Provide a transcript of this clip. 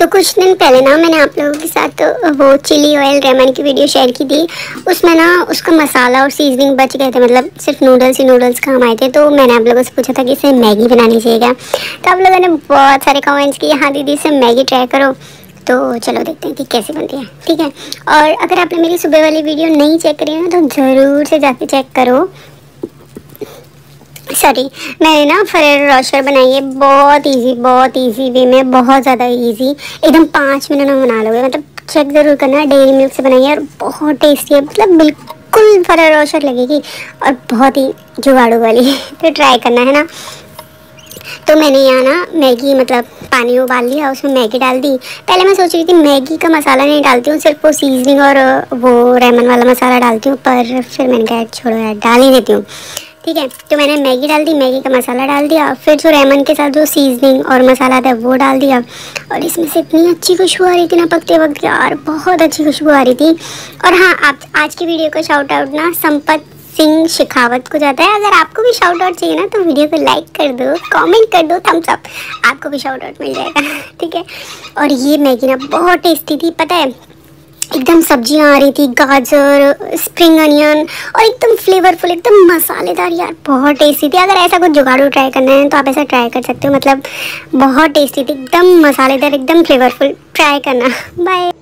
तो कुछ दिन पहले ना मैंने आप लोगों के साथ वो चिली ऑयल रेमन की वीडियो शेयर की थी। उसमें ना उसका मसाला और सीजनिंग बच गए थे, मतलब सिर्फ नूडल्स ही नूडल्स काम आए थे। तो मैंने आप लोगों से पूछा था कि इसे मैगी बनानी चाहिए क्या, तो आप लोगों ने बहुत सारे कमेंट्स किए, हाँ दीदी इसे मैगी ट्राई करो। तो चलो देखते हैं कि कैसे बनती है, ठीक है। और अगर आपने मेरी सुबह वाली वीडियो नहीं चेक करी है तो ज़रूर से जाके चेक करो। सॉरी, मैंने ना फरेरो रोस्टर बनाई है, बहुत इजी वे में, बहुत ज़्यादा इजी, एकदम 5 मिनट में बना लोगे। मतलब चेक ज़रूर करना, डेयरी मिल्क से बनाई है और बहुत टेस्टी है, मतलब बिल्कुल फरेरो रोस्टर लगेगी और बहुत ही जुगाड़ू वाली। तो ट्राई करना है ना। तो मैंने यहाँ ना मैगी, मतलब पानी उबाल लिया, उसमें मैगी डाल दी। पहले मैं सोच रही थी मैगी का मसाला नहीं डालती हूँ, सिर्फ वो सीजनिंग और वो रेमन वाला मसाला डालती हूँ, पर फिर मैंने कहा छोड़ो यार डाल ही देती हूँ, ठीक है। तो मैंने मैगी डाल दी, मैगी का मसाला डाल दिया, फिर जो रेमन के साथ जो सीजनिंग और मसाला था वो डाल दिया। और इसमें से इतनी अच्छी खुशबू आ रही थी ना पकते वक्त, यार बहुत अच्छी खुशबू आ रही थी। और हाँ, आप आज की वीडियो का शाउट आउट ना संपत सिंह शिखावत को जाता है। अगर आपको भी शाउट आउट चाहिए ना तो वीडियो को लाइक कर दो, कमेंट कर दो, थम्स अप, आपको भी शाउट आउट मिल जाएगा, ठीक है। और ये मैगी ना बहुत टेस्टी थी, पता है, एकदम सब्जियां आ रही थी, गाजर, स्प्रिंग अनियन, और एकदम फ्लेवरफुल, एकदम मसालेदार, यार बहुत टेस्टी थी। अगर ऐसा कुछ जुगाड़ू ट्राई करना है तो आप ऐसा ट्राई कर सकते हो, मतलब बहुत टेस्टी थी, एकदम मसालेदार, एकदम फ्लेवरफुल, ट्राई करना। बाय।